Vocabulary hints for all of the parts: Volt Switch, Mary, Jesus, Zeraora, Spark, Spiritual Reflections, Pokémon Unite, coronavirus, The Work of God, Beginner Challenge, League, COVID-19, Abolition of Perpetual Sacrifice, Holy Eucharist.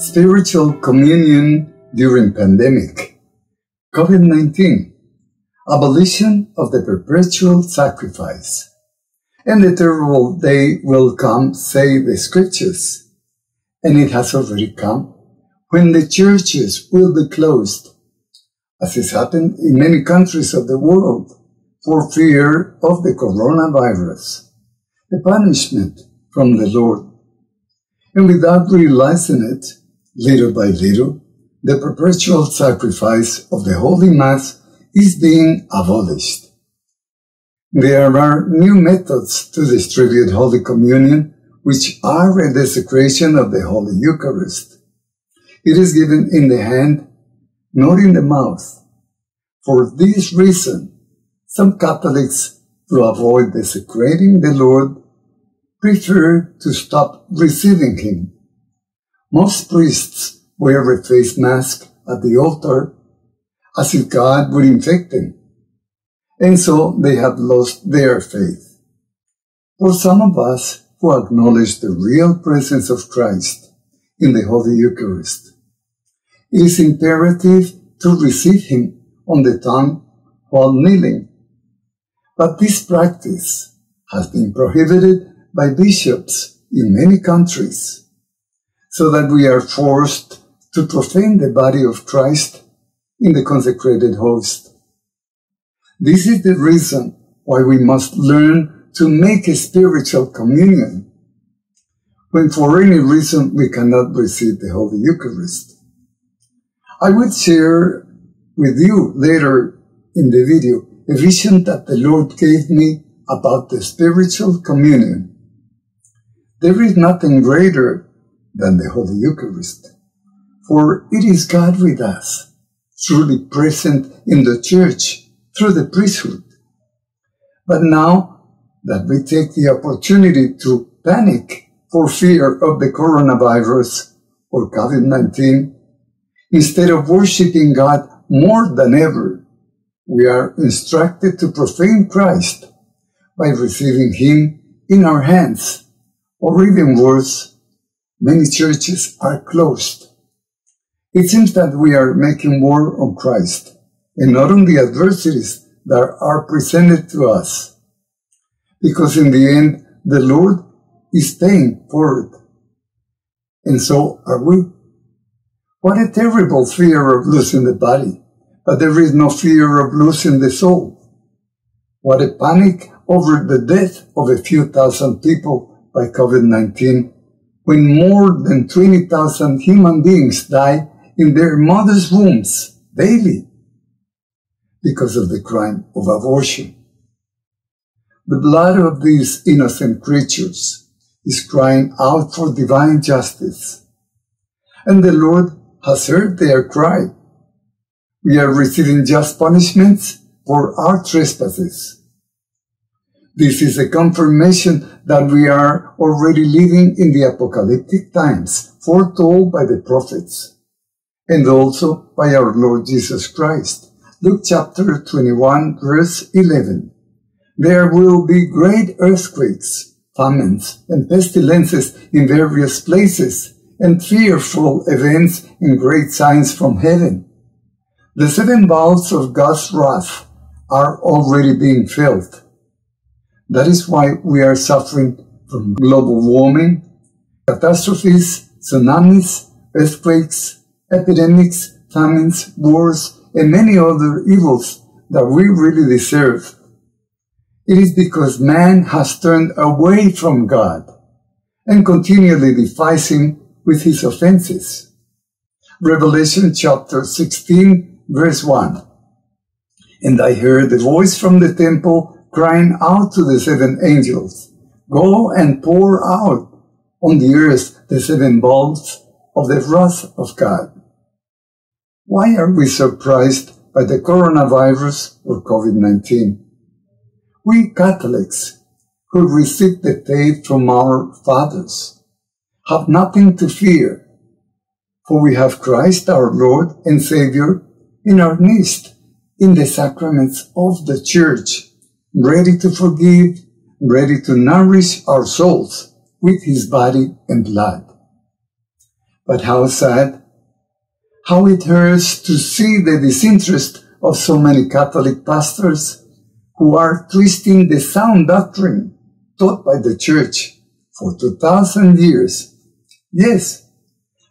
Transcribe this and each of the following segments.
Spiritual communion during pandemic. COVID-19. Abolition of the perpetual sacrifice. And the terrible day will come, say the scriptures. And it has already come, when the churches will be closed, as has happened in many countries of the world, for fear of the coronavirus, the punishment from the Lord. And without realizing it, little by little, the perpetual sacrifice of the Holy Mass is being abolished. There are new methods to distribute Holy Communion, which are a desecration of the Holy Eucharist. It is given in the hand, not in the mouth. For this reason, some Catholics, to avoid desecrating the Lord, prefer to stop receiving Him. Most priests wear a face mask at the altar, as if God would infect them, and so they have lost their faith. For some of us who acknowledge the real presence of Christ in the Holy Eucharist, it is imperative to receive Him on the tongue while kneeling. But this practice has been prohibited by bishops in many countries, so that we are forced to profane the body of Christ in the consecrated host. This is the reason why we must learn to make a spiritual communion. When for any reason we cannot receive the Holy Eucharist, I will share with you later in the video a vision that the Lord gave me about the spiritual communion. There is nothing greater than the Holy Eucharist, for it is God with us, truly present in the Church through the priesthood. But now that we take the opportunity to panic for fear of the coronavirus or COVID-19, instead of worshiping God more than ever, we are instructed to profane Christ by receiving Him in our hands, or even worse, many churches are closed. It seems that we are making war on Christ, and not on the adversities that are presented to us, because in the end, the Lord is paying for it, and so are we. What a terrible fear of losing the body, but there is no fear of losing the soul. What a panic over the death of a few thousand people by COVID-19, when more than 20,000 human beings die in their mother's wombs daily because of the crime of abortion. The blood of these innocent creatures is crying out for divine justice, and the Lord has heard their cry. We are receiving just punishments for our trespasses. This is a confirmation that we are already living in the apocalyptic times foretold by the prophets, and also by our Lord Jesus Christ. Luke chapter 21, verse 11. There will be great earthquakes, famines, and pestilences in various places, and fearful events and great signs from heaven. The seven bowls of God's wrath are already being felt. That is why we are suffering from global warming, catastrophes, tsunamis, earthquakes, epidemics, famines, wars, and many other evils that we really deserve. It is because man has turned away from God and continually defies Him with his offenses. Revelation chapter 16, verse 1. And I heard a voice from the temple crying out to the seven angels, "Go and pour out on the earth the seven bowls of the wrath of God." Why are we surprised by the coronavirus or COVID-19? We Catholics, who received the faith from our fathers, have nothing to fear, for we have Christ our Lord and Savior in our midst, in the sacraments of the Church, ready to forgive, ready to nourish our souls with His body and blood. But how sad, how it hurts to see the disinterest of so many Catholic pastors who are twisting the sound doctrine taught by the Church for 2,000 years. Yes,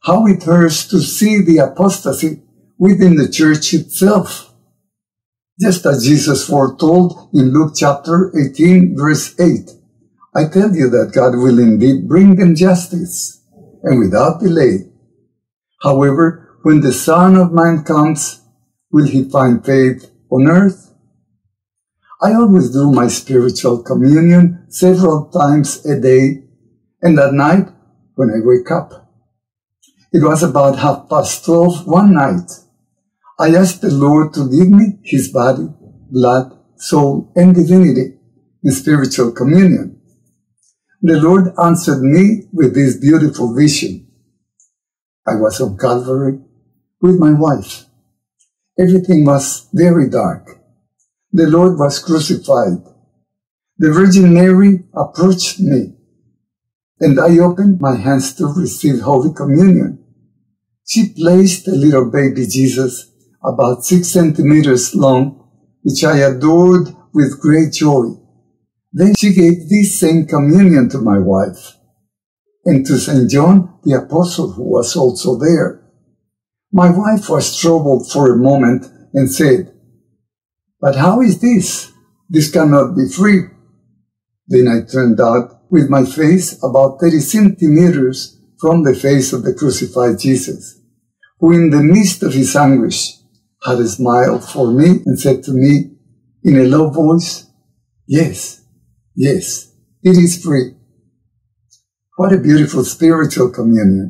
how it hurts to see the apostasy within the Church itself. Just as Jesus foretold in Luke chapter 18, verse 8, I tell you that God will indeed bring them justice, and without delay. However, when the Son of Man comes, will he find faith on earth? I always do my spiritual communion several times a day, and at night when I wake up. It was about 12:30 one night. I asked the Lord to give me his body, blood, soul, and divinity in spiritual communion. The Lord answered me with this beautiful vision. I was on Calvary with my wife. Everything was very dark. The Lord was crucified. The Virgin Mary approached me, and I opened my hands to receive Holy Communion. She placed the little baby Jesus, about 6 centimeters long, which I adored with great joy. Then she gave this same communion to my wife, and to St. John the Apostle, who was also there. My wife was troubled for a moment and said, "But how is this? This cannot be free." Then I turned out with my face about 30 centimeters from the face of the crucified Jesus, who in the midst of his anguish had a smile for me and said to me in a low voice, "Yes, yes, it is free." What a beautiful spiritual communion.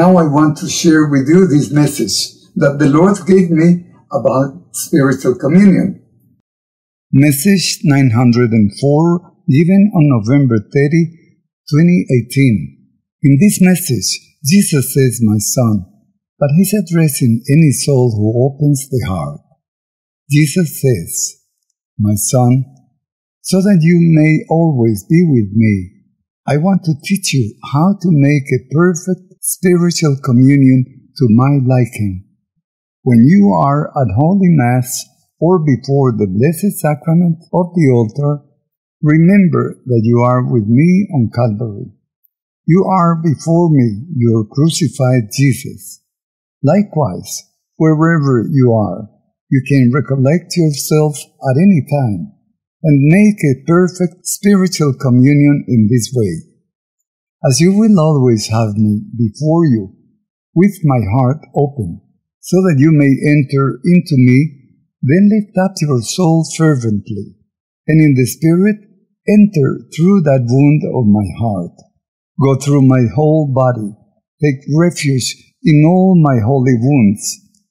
Now I want to share with you this message that the Lord gave me about spiritual communion. Message 904, given on November 30, 2018. In this message, Jesus says, "My son," but he's addressing any soul who opens the heart. Jesus says, "My son, so that you may always be with me, I want to teach you how to make a perfect spiritual communion to my liking. When you are at Holy Mass or before the Blessed Sacrament of the altar, remember that you are with me on Calvary. You are before me, your crucified Jesus. Likewise, wherever you are, you can recollect yourself at any time and make a perfect spiritual communion in this way. As you will always have me before you, with my heart open, so that you may enter into me, then lift up your soul fervently, and in the Spirit enter through that wound of my heart. Go through my whole body, take refuge in all my holy wounds,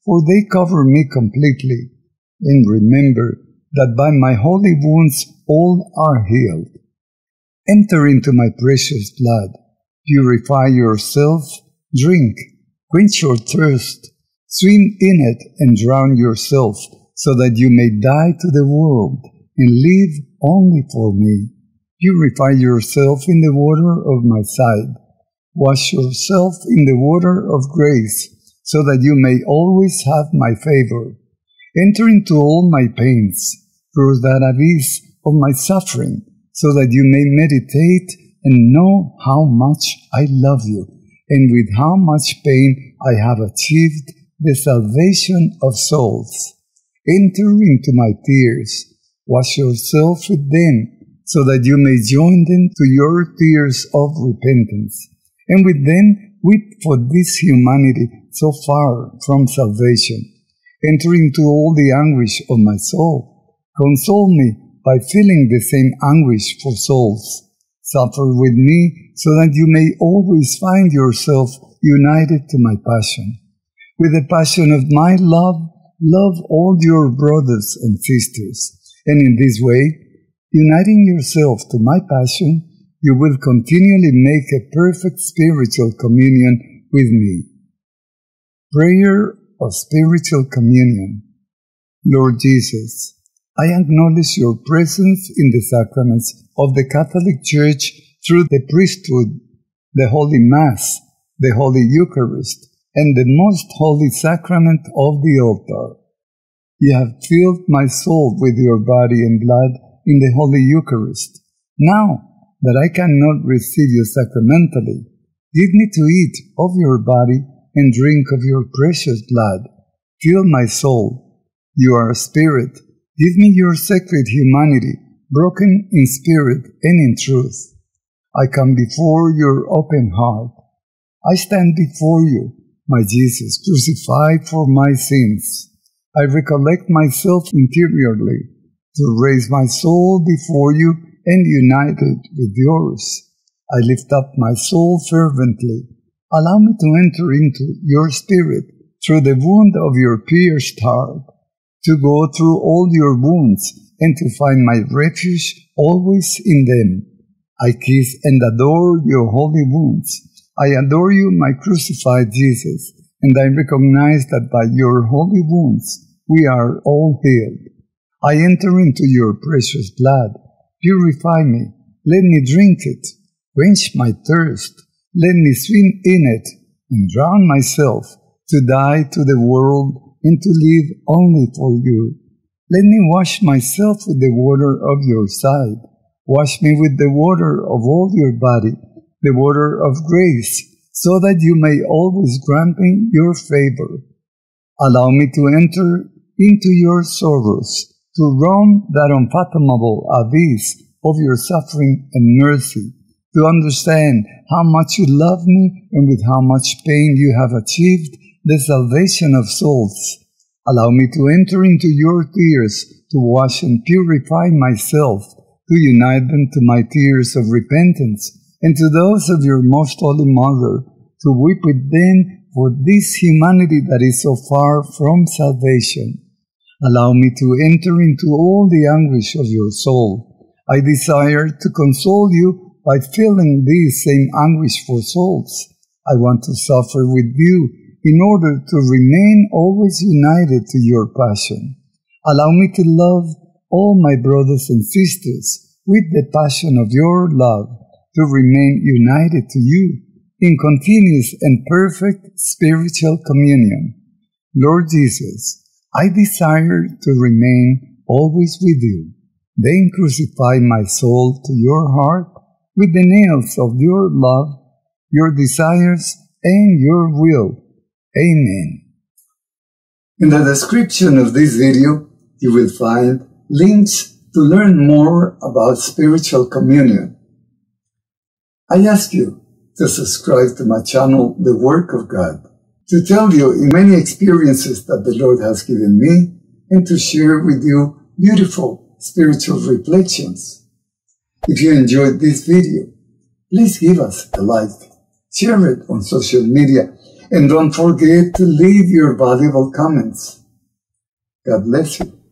for they cover me completely, and remember that by my holy wounds all are healed. Enter into my precious blood, purify yourself, drink, quench your thirst, swim in it and drown yourself, so that you may die to the world and live only for me. Purify yourself in the water of my side. Wash yourself in the water of grace, so that you may always have my favor. Enter into all my pains, through that abyss of my suffering, so that you may meditate and know how much I love you, and with how much pain I have achieved the salvation of souls. Enter into my tears, wash yourself with them, so that you may join them to your tears of repentance, and with them weep for this humanity so far from salvation. Enter into all the anguish of my soul. Console me by feeling the same anguish for souls. Suffer with me, so that you may always find yourself united to my passion. With the passion of my love, love all your brothers and sisters. And in this way, uniting yourself to my passion, you will continually make a perfect spiritual communion with me." Prayer of spiritual communion. Lord Jesus, I acknowledge your presence in the sacraments of the Catholic Church through the priesthood, the Holy Mass, the Holy Eucharist, and the most holy sacrament of the altar. You have filled my soul with your body and blood in the Holy Eucharist. Now that I cannot receive you sacramentally, give me to eat of your body and drink of your precious blood. Fill my soul. You are a spirit. Give me your sacred humanity, broken in spirit and in truth. I come before your open heart. I stand before you, my Jesus, crucified for my sins. I recollect myself interiorly to raise my soul before you and unite it with yours. I lift up my soul fervently. Allow me to enter into your spirit through the wound of your pierced heart, to go through all your wounds and to find my refuge always in them. I kiss and adore your holy wounds. I adore you, my crucified Jesus, and I recognize that by your holy wounds we are all healed. I enter into your precious blood. Purify me. Let me drink it. Quench my thirst. Let me swim in it and drown myself, to die to the world and to live only for you. Let me wash myself with the water of your side. Wash me with the water of all your body, the water of grace, so that you may always grant me your favor. Allow me to enter into your sorrows, to roam that unfathomable abyss of your suffering and mercy, to understand how much you love me and with how much pain you have achieved the salvation of souls. Allow me to enter into your tears, to wash and purify myself, to unite them to my tears of repentance, and to those of your most holy Mother, to weep with them for this humanity that is so far from salvation. Allow me to enter into all the anguish of your soul. I desire to console you by feeling this same anguish for souls. I want to suffer with you in order to remain always united to your passion. Allow me to love all my brothers and sisters with the passion of your love, to remain united to you in continuous and perfect spiritual communion. Lord Jesus, I desire to remain always with you. Then crucify my soul to your heart with the nails of your love, your desires, and your will. Amen. In the description of this video, you will find links to learn more about spiritual communion. I ask you to subscribe to my channel, The Work of God, to tell you in many experiences that the Lord has given me, and to share with you beautiful spiritual reflections. If you enjoyed this video, please give us a like, share it on social media, and don't forget to leave your valuable comments. God bless you.